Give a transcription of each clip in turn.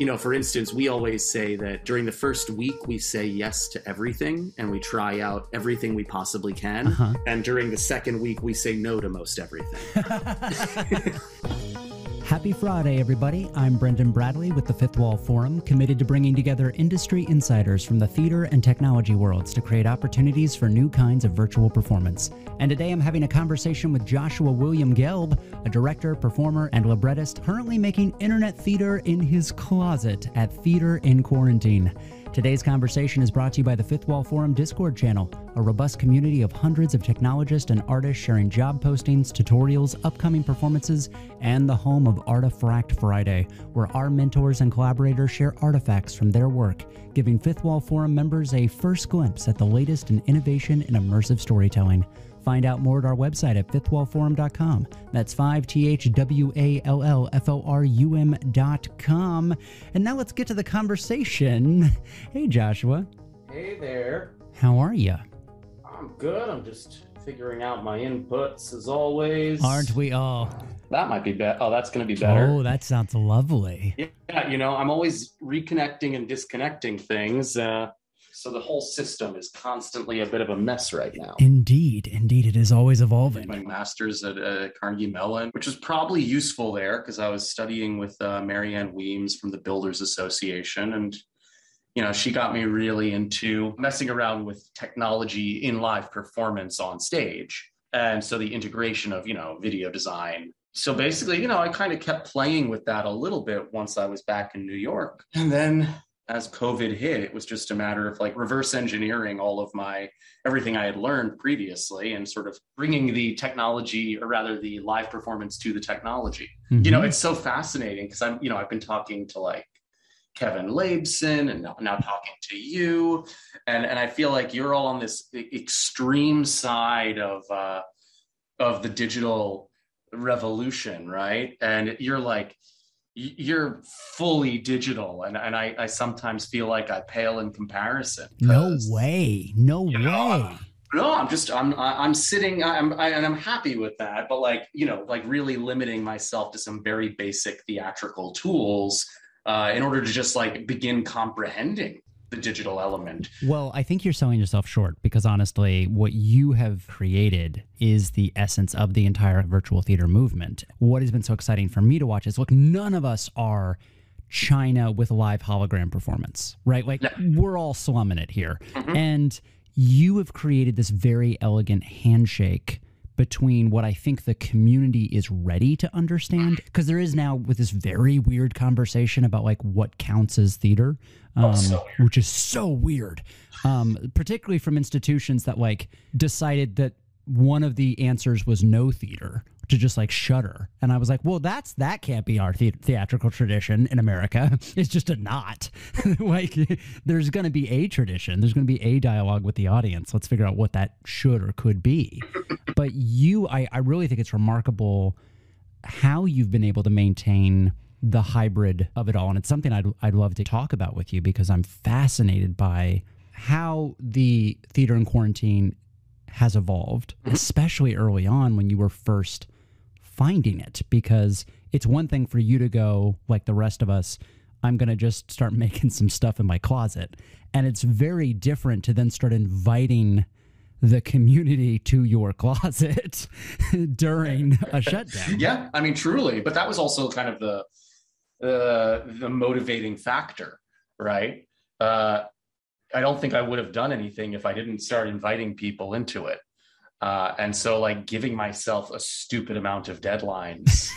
You know, for instance, we always say that during the first week, we say yes to everything and we try out everything we possibly can. Uh-huh. And during the second week, we say no to most everything. Happy Friday, everybody. I'm Brendan Bradley with the Fifth Wall Forum, committed to bringing together industry insiders from the theater and technology worlds to create opportunities for new kinds of virtual performance. And today I'm having a conversation with Joshua William Gelb, a director, performer, and librettist currently making internet theater in his closet at Theater in Quarantine. Today's conversation is brought to you by the Fifth Wall Forum Discord channel, a robust community of hundreds of technologists and artists sharing job postings, tutorials, upcoming performances, and the home of Artifact Friday, where our mentors and collaborators share artifacts from their work, giving Fifth Wall Forum members a first glimpse at the latest in innovation and immersive storytelling. Find out more at our website at fifthwallforum.com. That's 5thwallforum.com. And now let's get to the conversation. Hey, Joshua. Hey there. How are you? I'm good. I'm just figuring out my inputs as always. Aren't we all? That might be better. Oh, that's going to be better. Oh, that sounds lovely. Yeah, you know, I'm always reconnecting and disconnecting things. So the whole system is constantly a bit of a mess right now. Indeed. Indeed. It is always evolving. My master's at Carnegie Mellon, which was probably useful there because I was studying with Marianne Weems from the Builders Association. And, you know, she got me really into messing around with technology in live performance on stage. And so the integration of, you know, video design. So basically, you know, I kind of kept playing with that a little bit once I was back in New York. And then as COVID hit, it was just a matter of like reverse engineering all of everything I had learned previously and sort of bringing the technology, or rather the live performance, to the technology. Mm-hmm. You know, it's so fascinating because I've been talking to like Kevin Labeson and now talking to you. And I feel like you're all on this extreme side of the digital revolution, right? And you're like, you're fully digital, and I sometimes feel like I pale in comparison. No way, no way. I'm happy with that, but like, you know, like really limiting myself to some very basic theatrical tools in order to just like begin comprehending the digital element. Well, I think you're selling yourself short because honestly, what you have created is the essence of the entire virtual theater movement. What has been so exciting for me to watch is, look, none of us are China with live hologram performance, right? Like, no. We're all slumming it here. Mm-hmm. And you have created this very elegant handshake between what I think the community is ready to understand, because there is now with this very weird conversation about like what counts as theater, which is so weird, particularly from institutions that like decided that one of the answers was no theater, to just like shudder. And I was like, well, that can't be our theatrical tradition in America. It's just a knot. Like, there's going to be a tradition. There's going to be a dialogue with the audience. Let's figure out what that should or could be. But I really think it's remarkable how you've been able to maintain the hybrid of it all. And it's something I'd love to talk about with you, because I'm fascinated by how the Theater in Quarantine has evolved, especially early on when you were first finding it, because it's one thing for you to go like the rest of us, I'm going to just start making some stuff in my closet. And it's very different to then start inviting the community to your closet during a shutdown. Yeah. I mean, truly, but that was also kind of the motivating factor, right? I don't think I would have done anything if I didn't start inviting people into it. And so like giving myself a stupid amount of deadlines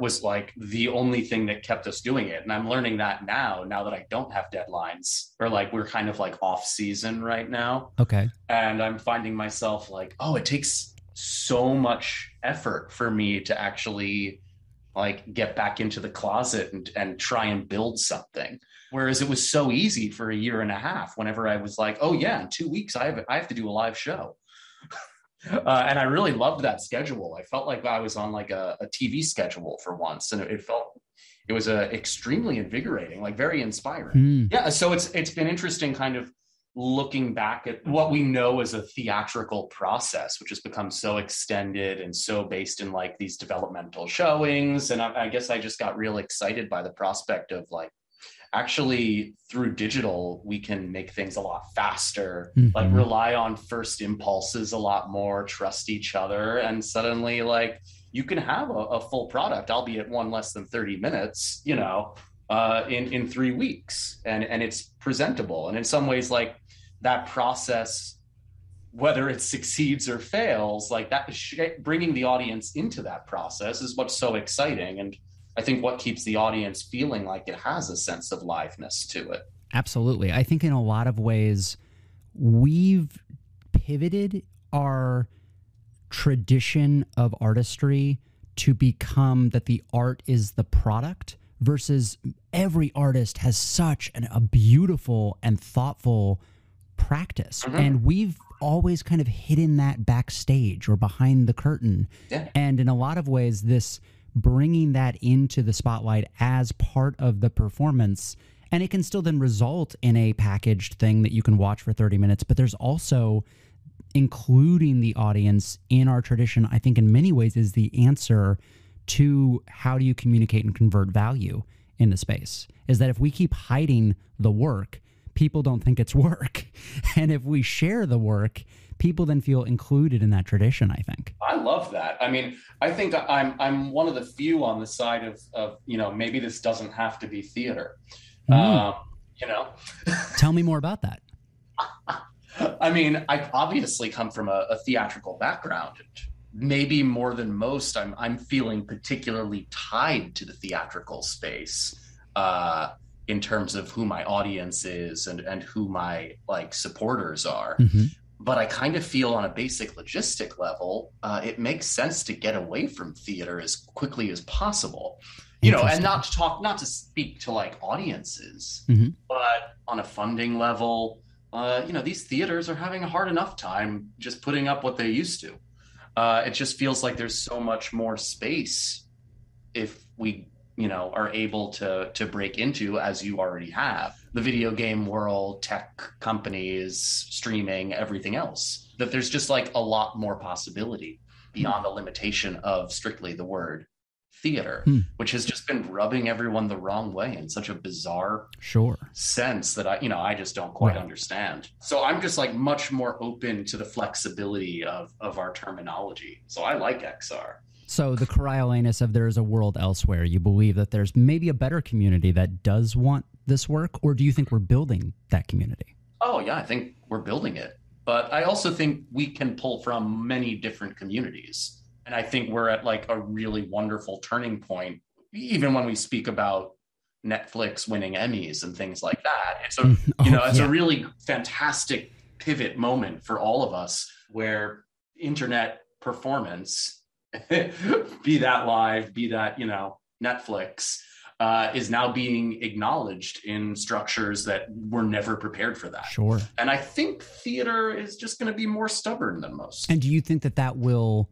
was like the only thing that kept us doing it. And I'm learning that now that I don't have deadlines, or like we're kind of like off season right now. Okay. And I'm finding myself like, oh, it takes so much effort for me to actually like get back into the closet and try and build something. Whereas it was so easy for a year and a half whenever I was like, oh yeah, in 2 weeks I have to do a live show. And I really loved that schedule. I felt like I was on like a TV schedule for once, and it was extremely invigorating, like very inspiring. Mm. Yeah. So it's been interesting kind of looking back at what we know as a theatrical process, which has become so extended and so based in like these developmental showings. And I guess I just got real excited by the prospect of like, actually through digital, we can make things a lot faster, like rely on first impulses a lot more, trust each other. And suddenly like you can have a full product, albeit one less than 30 minutes, you know, in 3 weeks, and it's presentable. And in some ways, like that process, whether it succeeds or fails, like that bringing the audience into that process is what's so exciting. And I think what keeps the audience feeling like it has a sense of liveness to it. Absolutely. I think in a lot of ways, we've pivoted our tradition of artistry to become that the art is the product, versus every artist has such a beautiful and thoughtful practice. Mm-hmm. And we've always kind of hidden that backstage or behind the curtain. Yeah. And in a lot of ways, this bringing that into the spotlight as part of the performance, and it can still then result in a packaged thing that you can watch for 30 minutes, but there's also including the audience in our tradition, I think in many ways is the answer to how do you communicate and convert value in the space, is that if we keep hiding the work, people don't think it's work. And if we share the work, people then feel included in that tradition, I think. I love that. I mean, I think I'm one of the few on the side of you know, maybe this doesn't have to be theater, you know. Tell me more about that. I mean, I obviously come from a theatrical background. Maybe more than most, I'm feeling particularly tied to the theatrical space in terms of who my audience is and who my like supporters are. Mm-hmm. But I kind of feel on a basic logistic level, it makes sense to get away from theater as quickly as possible, you know, and not to speak to like audiences, mm-hmm. but on a funding level, you know, these theaters are having a hard enough time just putting up what they used to. It just feels like there's so much more space if we, you know, are able to break into, as you already have, the video game world, tech companies, streaming, everything else, that there's just like a lot more possibility beyond the limitation of strictly the word theater, which has just been rubbing everyone the wrong way in such a bizarre sense that I just don't quite understand. So I'm just like much more open to the flexibility of our terminology. So I like XR. So the Coriolanus of there is a world elsewhere, you believe that there's maybe a better community that does want this work, or do you think we're building that community? Oh yeah, I think we're building it. But I also think we can pull from many different communities. And I think we're at like a really wonderful turning point, even when we speak about Netflix winning Emmys and things like that. It's a, you know, it's a really fantastic pivot moment for all of us where internet performance, be that live, be that, you know, Netflix, is now being acknowledged in structures that were never prepared for that. Sure. And I think theater is just going to be more stubborn than most. And do you think that that will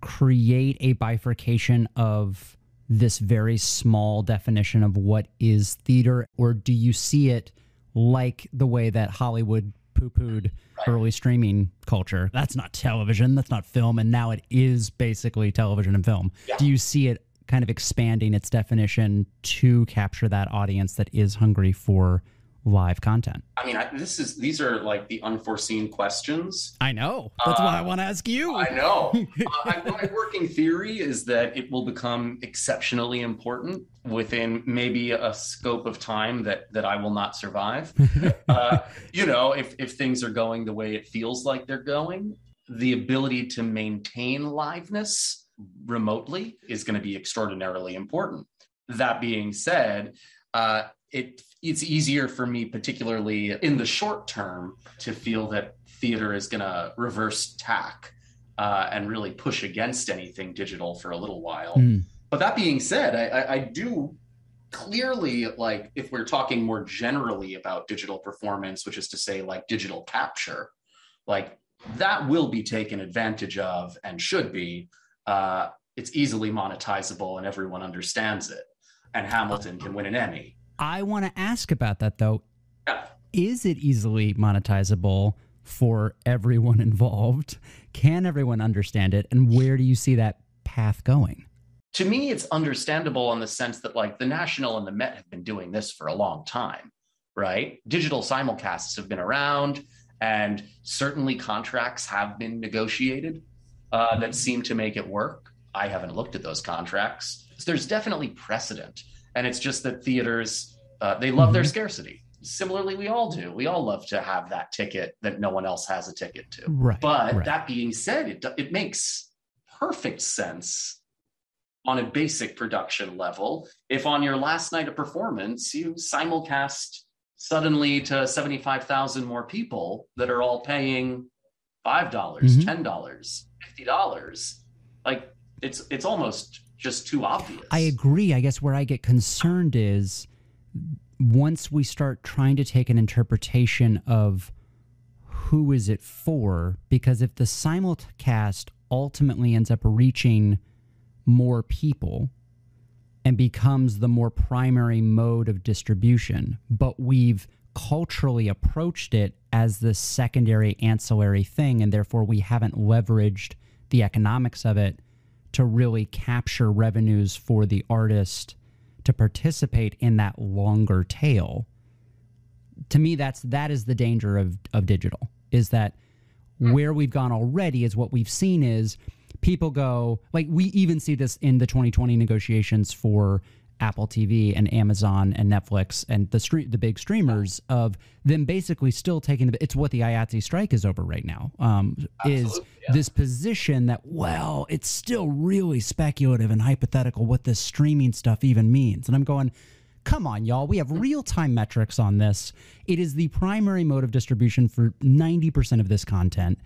create a bifurcation of this very small definition of what is theater, or do you see it like the way that Hollywood poo-pooed early streaming culture? That's not television, that's not film, and now it is basically television and film. Yeah. Do you see it kind of expanding its definition to capture that audience that is hungry for live content? I mean, these are like the unforeseen questions. I know. That's why I want to ask you. I know. My working theory is that it will become exceptionally important within maybe a scope of time that I will not survive. You know, if things are going the way it feels like they're going, the ability to maintain liveness remotely is going to be extraordinarily important. That being said, it's easier for me, particularly in the short term, to feel that theater is going to reverse tack and really push against anything digital for a little while. But that being said, I do clearly, like, if we're talking more generally about digital performance, which is to say like digital capture, like that will be taken advantage of and should be. It's easily monetizable and everyone understands it. And Hamilton can win an Emmy. I want to ask about that, though. Yeah. Is it easily monetizable for everyone involved? Can everyone understand it? And where do you see that path going? To me, it's understandable in the sense that, like, the National and the Met have been doing this for a long time, right? Digital simulcasts have been around, and certainly contracts have been negotiated that seem to make it work. I haven't looked at those contracts. So there's definitely precedent. And it's just that theaters, they love their scarcity. Similarly, we all do. We all love to have that ticket that no one else has a ticket to. Right, but that being said, it makes perfect sense on a basic production level. If on your last night of performance, you simulcast suddenly to 75,000 more people that are all paying $5, $10, $50, like it's almost just too obvious. I agree. I guess where I get concerned is once we start trying to take an interpretation of who is it for, because if the simulcast ultimately ends up reaching more people and becomes the more primary mode of distribution, but we've culturally approached it as the secondary ancillary thing, and therefore we haven't leveraged the economics of it to really capture revenues for the artist to participate in that longer tail. To me, that is the danger of digital, is that where we've gone already is what we've seen is people go, like, we even see this in the 2020 negotiations for Apple TV and Amazon and Netflix and the big streamers, of them basically still taking it's what the IATSE strike is over right now, this position that, well, it's still really speculative and hypothetical what this streaming stuff even means. And I'm going, come on, y'all, we have real-time metrics on this. It is the primary mode of distribution for 90% of this content.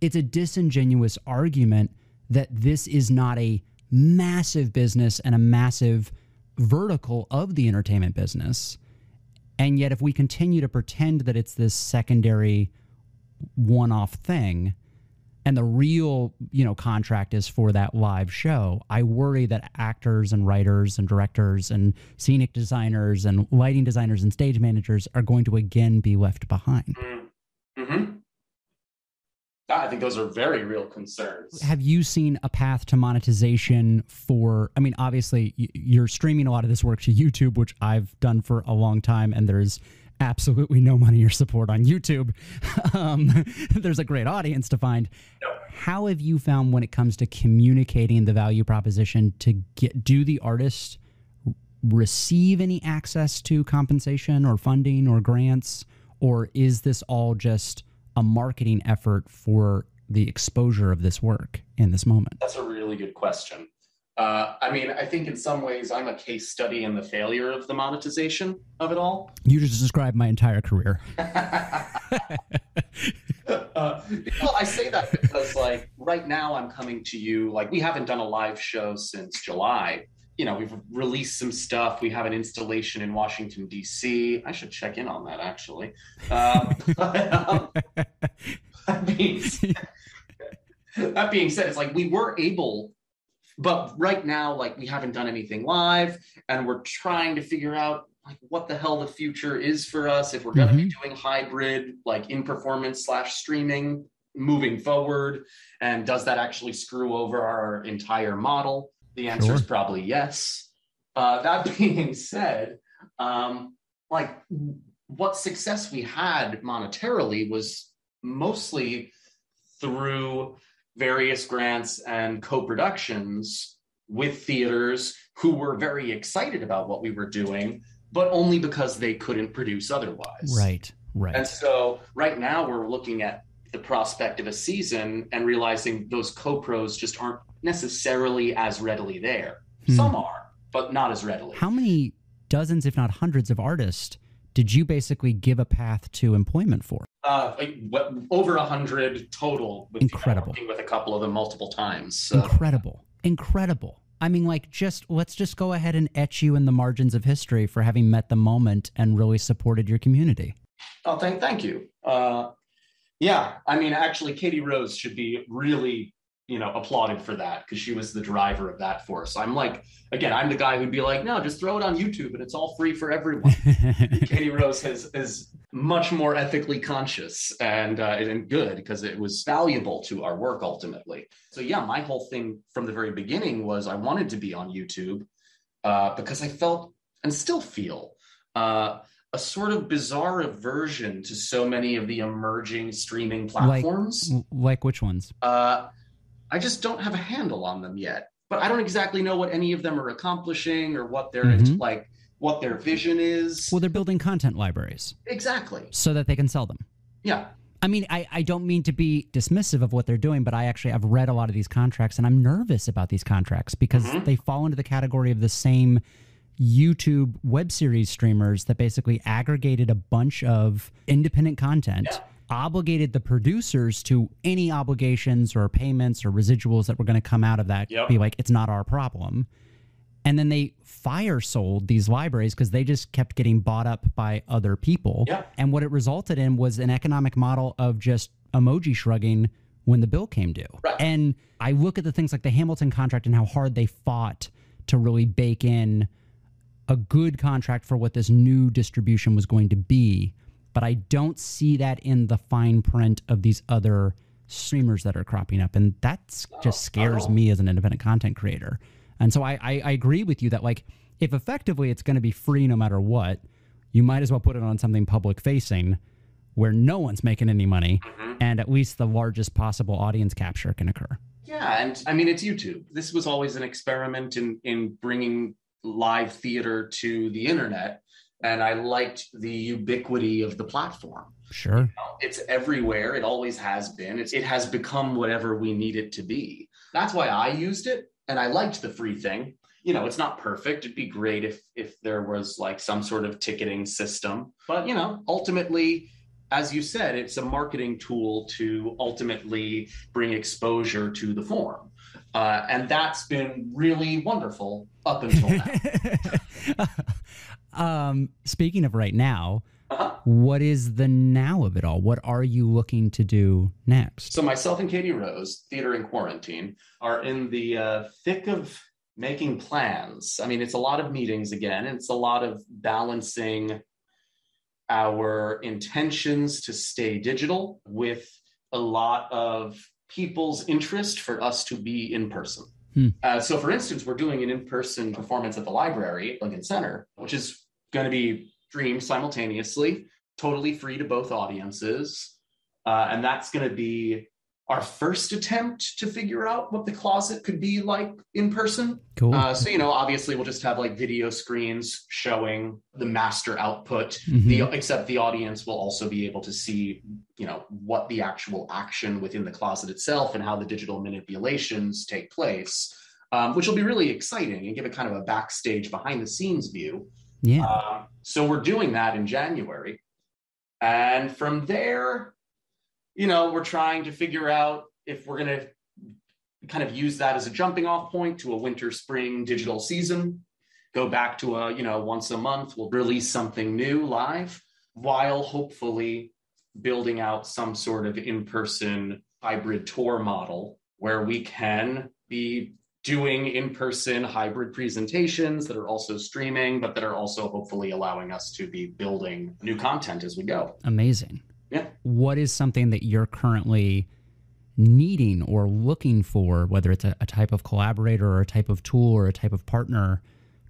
It's a disingenuous argument that this is not a massive business and a massive vertical of the entertainment business. And yet if we continue to pretend that it's this secondary one-off thing and the real, contract is for that live show, I worry that actors and writers and directors and scenic designers and lighting designers and stage managers are going to again be left behind. Mm-hmm. I think those are very real concerns. Have you seen a path to monetization for, I mean, obviously you're streaming a lot of this work to YouTube, which I've done for a long time, and there's absolutely no money or support on YouTube. There's a great audience to find. No. How have you found when it comes to communicating the value proposition to do the artists receive any access to compensation or funding or grants, or is this all just a marketing effort for the exposure of this work in this moment? That's a really good question. I mean, I think in some ways I'm a case study in the failure of the monetization of it all. You just described my entire career. Well, I say that because, like, right now I'm coming to you, like, we haven't done a live show since July. We've released some stuff. We have an installation in Washington, D.C. I should check in on that, actually. That being said, it's like we were able, but right now, like, we haven't done anything live, and we're trying to figure out, like, what the hell the future is for us if we're going to be doing hybrid, like, in performance / streaming moving forward, and does that actually screw over our entire model? The answer is probably yes. That being said, like, what success we had monetarily was mostly through various grants and co-productions with theaters who were very excited about what we were doing, but only because they couldn't produce otherwise. Right. And so right now we're looking at the prospect of a season and realizing those co-pros just aren't necessarily as readily there. Some are, but not as readily. How many dozens, if not hundreds, of artists did you basically give a path to employment for? Over 100 total. Incredible. Working with a couple of them multiple times. So. Incredible. I mean, like, let's just go ahead and etch you in the margins of history for having met the moment and really supported your community. Oh, thank you. Yeah, I mean, actually, Katie Rose should be really you know, applauded for that because she was the driver of that force. I'm like, again, I'm the guy who'd be like, no, just throw it on YouTube and it's all free for everyone. Katie Rose is much more ethically conscious and good because it was valuable to our work ultimately. So yeah, my whole thing from the very beginning was I wanted to be on YouTube because I felt and still feel a sort of bizarre aversion to so many of the emerging streaming platforms. Like which ones? I just don't have a handle on them yet, but I don't exactly know what any of them are accomplishing or what they're like, what their vision is. Well, they're building content libraries. Exactly. So that they can sell them. Yeah. I mean, I don't mean to be dismissive of what they're doing, but I've read a lot of these contracts and I'm nervous about these contracts because they fall into the category of the same YouTube web series streamers that basically aggregated a bunch of independent content, obligated the producers to any obligations or payments or residuals that were going to come out of that, be like, it's not our problem. And then they fire sold these libraries because they just kept getting bought up by other people. Yep. And what it resulted in was an economic model of just emoji shrugging when the bill came due. Right. And I look at the things like the Hamilton contract and how hard they fought to really bake in a good contract for what this new distribution was going to be. But I don't see that in the fine print of these other streamers that are cropping up. And that just scares me as an independent content creator. And so I agree with you that, like, if effectively it's going to be free no matter what, you might as well put it on something public facing where no one's making any money and at least the largest possible audience capture can occur. Yeah. And I mean, it's YouTube. This was always an experiment in bringing live theater to the internet. And I liked the ubiquity of the platform. Sure. You know, it's everywhere. It always has been. It has become whatever we need it to be. That's why I used it. And I liked the free thing. You know, it's not perfect. It'd be great if there was like some sort of ticketing system. But, you know, ultimately, as you said, it's a marketing tool to ultimately bring exposure to the form. And that's been really wonderful up until now. Speaking of right now, what is the now of it all? What are you looking to do next? So myself and Katie Rose, Theater in Quarantine, are in the thick of making plans. I mean, it's a lot of meetings again. And it's a lot of balancing our intentions to stay digital with a lot of people's interest for us to be in person. So for instance, we're doing an in-person performance at the library at Lincoln Center, which is going to be streamed simultaneously, totally free to both audiences. And that's going to be our first attempt to figure out what the closet could be like in person. Cool. So, you know, obviously we'll just have like video screens showing the master output, except the audience will also be able to see, you know, what the actual action within the closet itself and how the digital manipulations take place, which will be really exciting and give a kind of a backstage behind the scenes view. Yeah. So we're doing that in January. And from there, you know, we're trying to figure out if we're going to kind of use that as a jumping off point to a winter, spring digital season, go back to a, you know, once a month, we'll release something new live while hopefully building out some sort of in-person hybrid tour model where we can be doing in-person hybrid presentations that are also streaming, but that are also hopefully allowing us to be building new content as we go. Amazing. Yeah. What is something that you're currently needing or looking for, whether it's a type of collaborator or a type of tool or a type of partner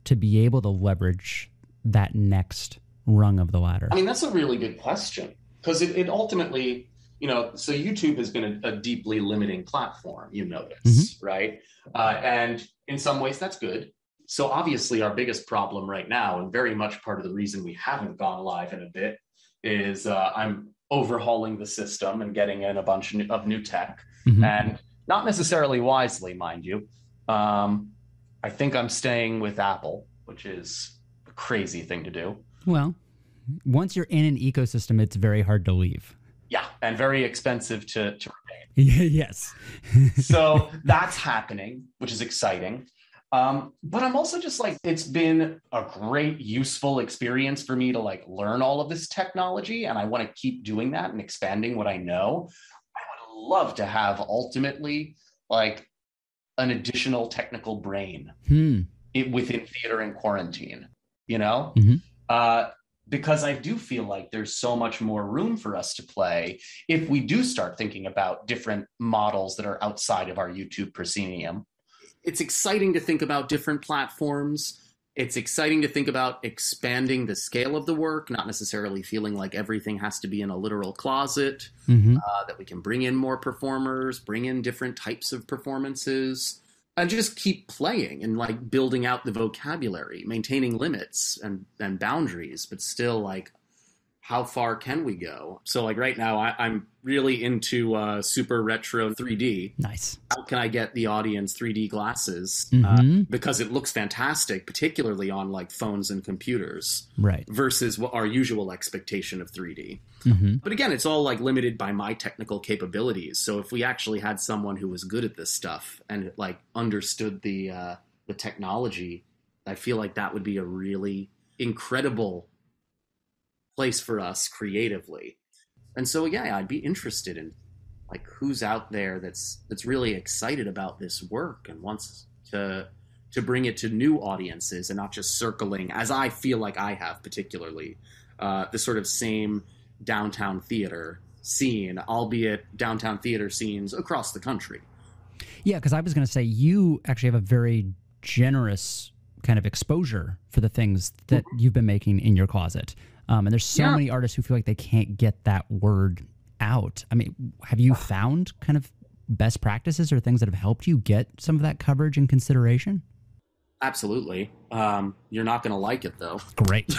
to be able to leverage that next rung of the ladder? I mean, that's a really good question because it ultimately, you know, so YouTube has been a deeply limiting platform, you notice, right? And in some ways, that's good. So obviously, our biggest problem right now, and very much part of the reason we haven't gone live in a bit, is I'm overhauling the system and getting in a bunch of new tech, and not necessarily wisely, mind you. I think I'm staying with Apple, which is a crazy thing to do. Well, once you're in an ecosystem, it's very hard to leave. Yeah, and very expensive to retain. Yes. So that's happening, which is exciting. But I'm also just like, it's been a great, useful experience for me to like learn all of this technology. And I want to keep doing that and expanding what I know. I would love to have ultimately like an additional technical brain within Theater in Quarantine, you know? Mm-hmm. Because I do feel like there's so much more room for us to play if we do start thinking about different models that are outside of our YouTube proscenium. It's exciting to think about different platforms. It's exciting to think about expanding the scale of the work, not necessarily feeling like everything has to be in a literal closet, that we can bring in more performers, bring in different types of performances, and just keep playing and like building out the vocabulary, maintaining limits and boundaries, but still like, how far can we go? So like right now I'm really into super retro 3D. Nice. How can I get the audience 3D glasses? Because it looks fantastic, particularly on like phones and computers, right? Versus what our usual expectation of 3D. But again, it's all like limited by my technical capabilities. So if we actually had someone who was good at this stuff and like understood the technology, I feel like that would be a really incredible place for us creatively. And so, yeah, I'd be interested in like who's out there that's really excited about this work and wants to bring it to new audiences and not just circling, as I feel like I have particularly, the sort of same downtown theater scene, albeit downtown theater scenes across the country. Yeah, because I was going to say, you actually have a very generous kind of exposure for the things that you've been making in your closet. And there's so many artists who feel like they can't get that word out. I mean, have you found kind of best practices or things that have helped you get some of that coverage and consideration? Absolutely. You're not going to like it, though. Great.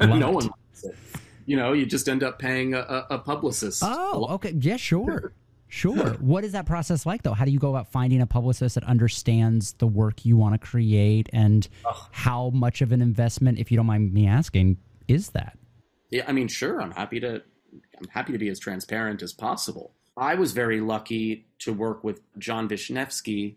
No one likes it. You know, you just end up paying a publicist. Oh, okay. Yeah, sure. Sure. What is that process like, though? How do you go about finding a publicist that understands the work you want to create, and how much of an investment, if you don't mind me asking, is that? Yeah, I mean, sure. I'm happy to be as transparent as possible. I was very lucky to work with John Vishnevsky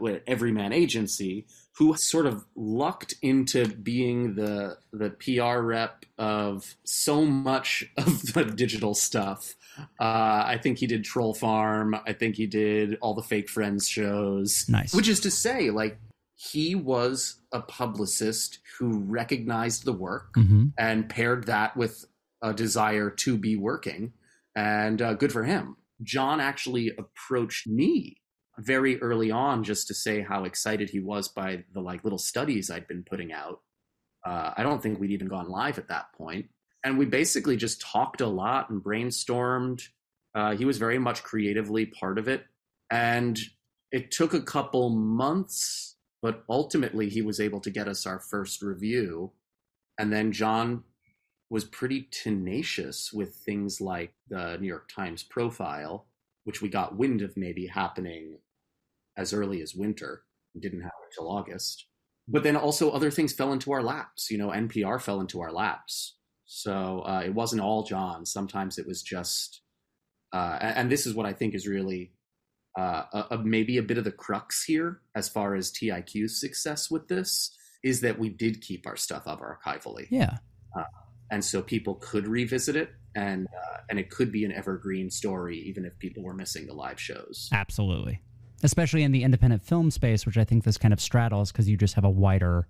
with Everyman Agency, who sort of lucked into being the PR rep of so much of the digital stuff. I think he did Troll Farm. I think he did all the Fake Friends shows. Nice. Which is to say, like, he was a publicist who recognized the work and paired that with a desire to be working, and good for him. John actually approached me very early on just to say how excited he was by the like little studies I'd been putting out. I don't think we'd even gone live at that point. And we basically just talked a lot and brainstormed. He was very much creatively part of it. And it took a couple months, but ultimately he was able to get us our first review. And then John was pretty tenacious with things like the New York Times profile, which we got wind of maybe happening as early as winter. We didn't have it till August. But then also other things fell into our laps. You know, NPR fell into our laps. So it wasn't all John. Sometimes it was just, and this is what I think is really maybe a bit of the crux here as far as TIQ's success with this, is that we did keep our stuff up archivally. Yeah. And so people could revisit it, and it could be an evergreen story, even if people were missing the live shows. Absolutely. Especially in the independent film space, which I think this kind of straddles, because you just have a wider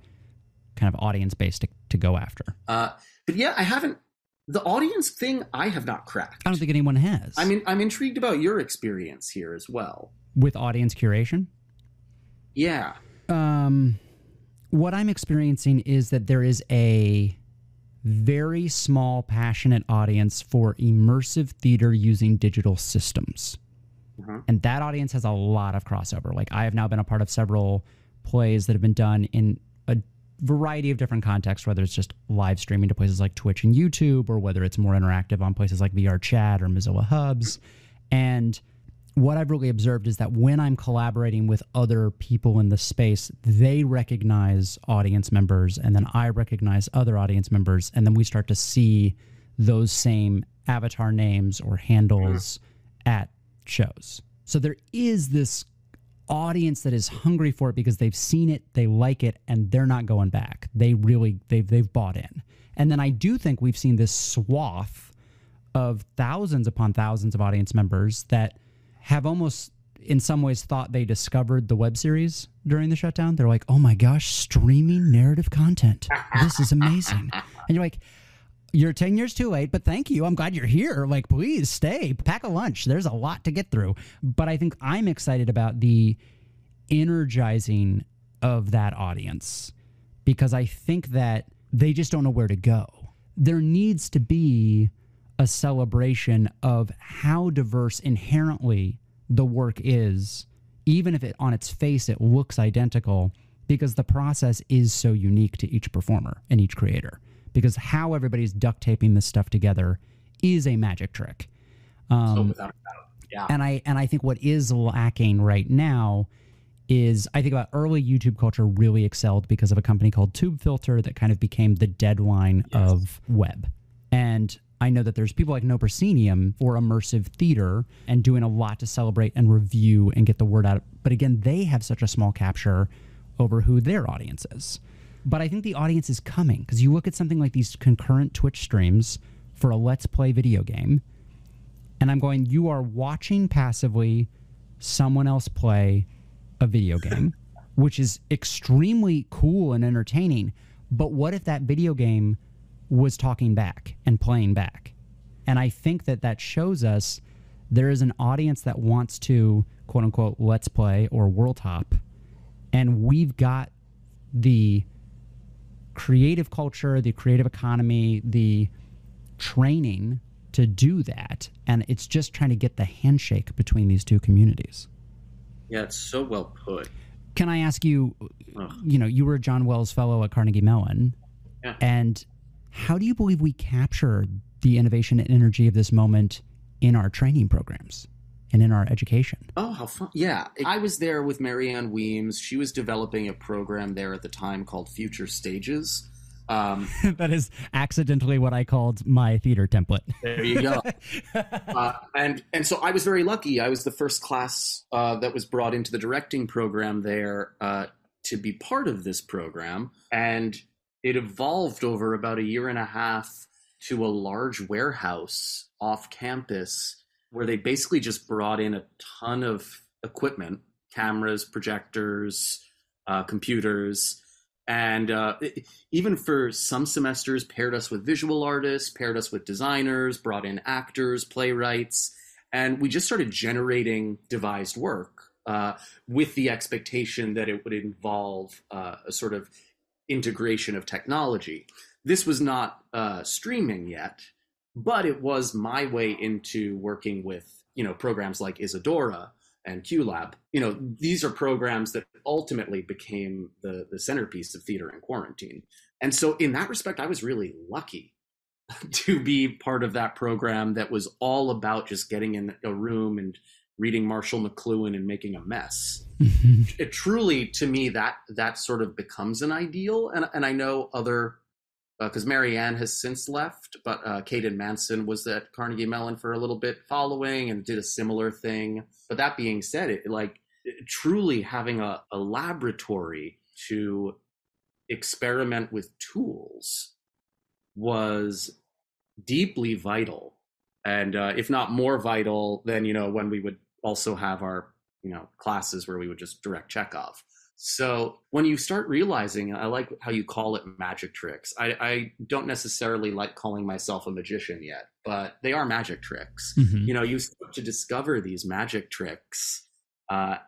kind of audience base to go after. But yeah, the audience thing, I have not cracked. I don't think anyone has. I mean, I'm intrigued about your experience here as well. With audience curation? Yeah. What I'm experiencing is that there is a very small, passionate audience for immersive theater using digital systems. And that audience has a lot of crossover. Like, I have now been a part of several plays that have been done in a variety of different contexts, whether it's just live streaming to places like Twitch and YouTube, or whether it's more interactive on places like VRChat or Mozilla Hubs. And what I've really observed is that when I'm collaborating with other people in the space, they recognize audience members, and then I recognize other audience members, and then we start to see those same avatar names or handles at shows. So there is this audience that is hungry for it because they've seen it, they like it, and they're not going back. They've bought in. And then I do think we've seen this swath of thousands upon thousands of audience members that have almost in some ways thought they discovered the web series during the shutdown. They're like, oh my gosh, streaming narrative content. This is amazing. And you're like, you're 10 years too late, but thank you. I'm glad you're here. Like, please stay, pack a lunch. There's a lot to get through. But I think I'm excited about the energizing of that audience because I think that they just don't know where to go. There needs to be a celebration of how diverse inherently the work is, even if it on its face it looks identical, because the process is so unique to each performer and each creator, because how everybody's duct taping this stuff together is a magic trick. So without a doubt, yeah. And I think what is lacking right now is, I think about early YouTube culture really excelled because of a company called TubeFilter that kind of became the deadline of web. And I know that there's people like No Proscenium for immersive theater and doing a lot to celebrate and review and get the word out. But again, they have such a small capture over who their audience is. But I think the audience is coming because you look at something like these concurrent Twitch streams for a Let's Play video game. And I'm going, you are watching passively someone else play a video game, which is extremely cool and entertaining. But what if that video game was talking back and playing back? And I think that that shows us there is an audience that wants to, quote unquote, let's play or world hop. And we've got the creative culture, the creative economy, the training to do that. And it's just trying to get the handshake between these two communities. Yeah, it's so well put. Can I ask you, you know, you were a John Wells Fellow at Carnegie Mellon. Yeah. And how do you believe we capture the innovation and energy of this moment in our training programs and in our education? Oh, how fun. Yeah. I was there with Marianne Weems. She was developing a program there at the time called Future Stages. That is accidentally what I called my theater template. There you go. And so I was very lucky. I was the first class that was brought into the directing program there to be part of this program. And it evolved over about a year and a half to a large warehouse off campus where they basically just brought in a ton of equipment, cameras, projectors, computers. And even for some semesters, paired us with visual artists, paired us with designers, brought in actors, playwrights, and we just started generating devised work with the expectation that it would involve a sort of integration of technology. This was not streaming yet, but it was my way into working with, you know, programs like Isadora and Q-Lab. You know, these are programs that ultimately became the centerpiece of Theater in Quarantine. And so in that respect, I was really lucky to be part of that program that was all about just getting in a room and reading Marshall McLuhan and making a mess. It truly, to me, that sort of becomes an ideal. And I know other, because Marianne has since left, but Caden Manson was at Carnegie Mellon for a little bit following and did a similar thing. But that being said, truly having a laboratory to experiment with tools was deeply vital. And if not more vital than, you know, when we would also have our, you know, classes where we would just direct Chekhov. So when you start realizing, I like how you call it magic tricks. I don't necessarily like calling myself a magician yet, but they are magic tricks. Mm-hmm. You know, you start to discover these magic tricks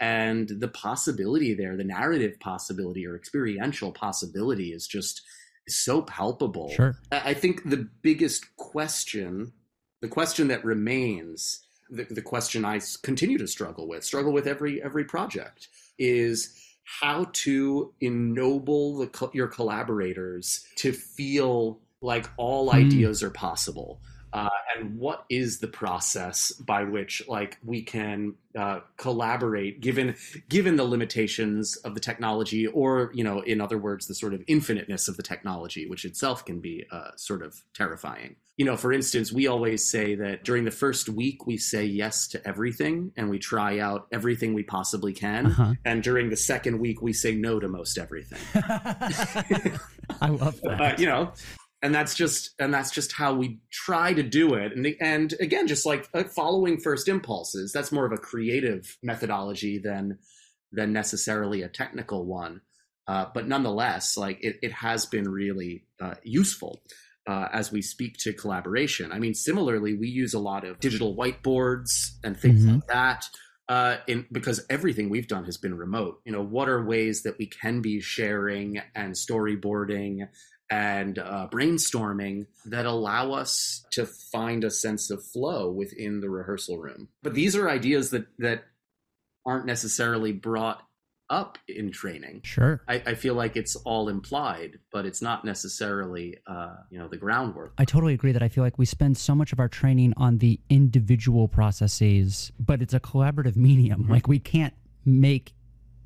and the possibility there, the narrative possibility or experiential possibility is just so palpable. Sure. I think the biggest question, the question that remains, the question I continue to struggle with every project is, how to ennoble your collaborators to feel like all ideas are possible, and what is the process by which, like, we can collaborate given the limitations of the technology, or, you know, in other words, the sort of infiniteness of the technology, which itself can be sort of terrifying. You know, for instance, we always say that during the first week, we say yes to everything and we try out everything we possibly can. Uh-huh. And during the second week, we say no to most everything. I love that. You know, And that's just how we try to do it. And again, just like following first impulses, that's more of a creative methodology than necessarily a technical one. But nonetheless, like it has been really useful as we speak to collaboration. I mean, similarly, we use a lot of digital whiteboards and things like that because everything we've done has been remote. You know, what are ways that we can be sharing and storyboarding and brainstorming that allow us to find a sense of flow within the rehearsal room? But these are ideas that aren't necessarily brought up in training. Sure. I feel like it's all implied, but it's not necessarily, the groundwork. I totally agree that I feel like we spend so much of our training on the individual processes, but it's a collaborative medium. Like we can't make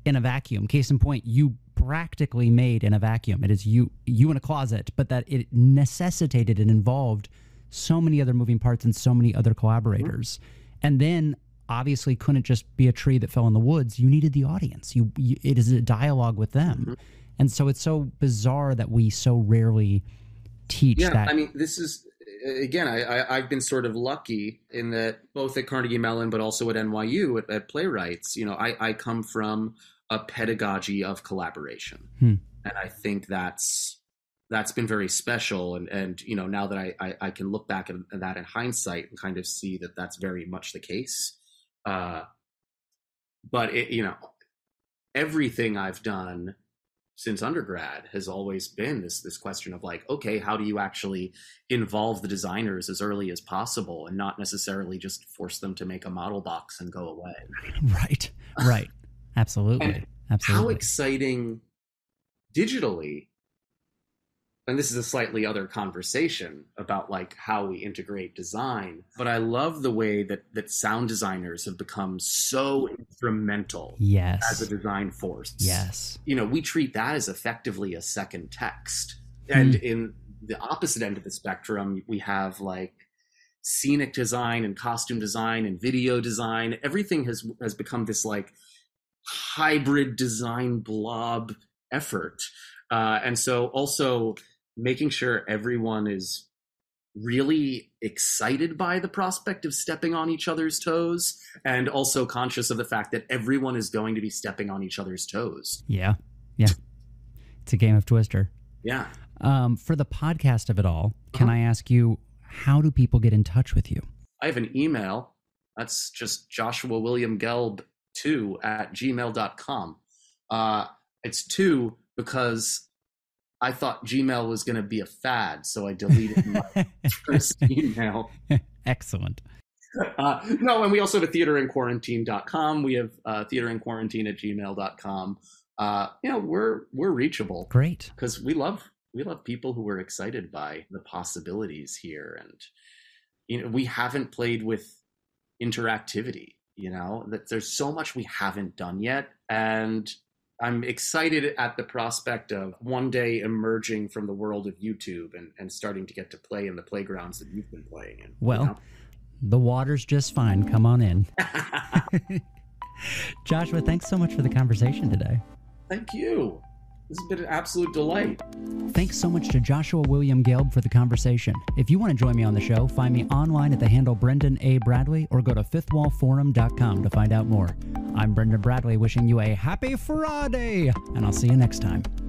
in a vacuum. Case in point, you practically made in a vacuum. It is you in a closet, but that it necessitated and involved so many other moving parts and so many other collaborators. And then obviously couldn't just be a tree that fell in the woods. You needed the audience. It is a dialogue with them. And so it's so bizarre that we so rarely teach that. I mean, this is, again, I've been sort of lucky in that both at Carnegie Mellon, but also at NYU at Playwrights, you know, I come from a pedagogy of collaboration. And I think that's been very special. And you know, now that I can look back at that in hindsight and kind of see that that's very much the case. But it, you know, everything I've done since undergrad has always been this question of like, okay, how do you actually involve the designers as early as possible and not necessarily just force them to make a model box and go away? Right. Absolutely. How exciting digitally, and this is a slightly other conversation about like how we integrate design, but I love the way that sound designers have become so instrumental as a design force. You know, we treat that as effectively a second text. And in the opposite end of the spectrum, we have like scenic design and costume design and video design. Everything has become this like hybrid design blob effort. And so also making sure everyone is really excited by the prospect of stepping on each other's toes and also conscious of the fact that everyone is going to be stepping on each other's toes. Yeah. It's a game of Twister. Yeah. For the podcast of it all, can I ask you, how do people get in touch with you? I have an email. That's just joshuawilliamgelb2@gmail.com. It's two because I thought Gmail was going to be a fad, so I deleted my first email. Excellent. No, and we also have a theaterinquarantine.com. We have theaterinquarantine@gmail.com. You know, we're reachable. Great. Because we love people who are excited by the possibilities here. And, you know, we haven't played with interactivity, you know, that there's so much we haven't done yet. And I'm excited at the prospect of one day emerging from the world of YouTube and starting to get to play in the playgrounds that you've been playing in. Well, you know? The water's just fine. Come on in. Joshua, thanks so much for the conversation today. Thank you. This has been an absolute delight. Thanks so much to Joshua William Gelb for the conversation. If you want to join me on the show, find me online at the handle Brendan A. Bradley or go to fifthwallforum.com to find out more. I'm Brendan Bradley wishing you a happy Friday, and I'll see you next time.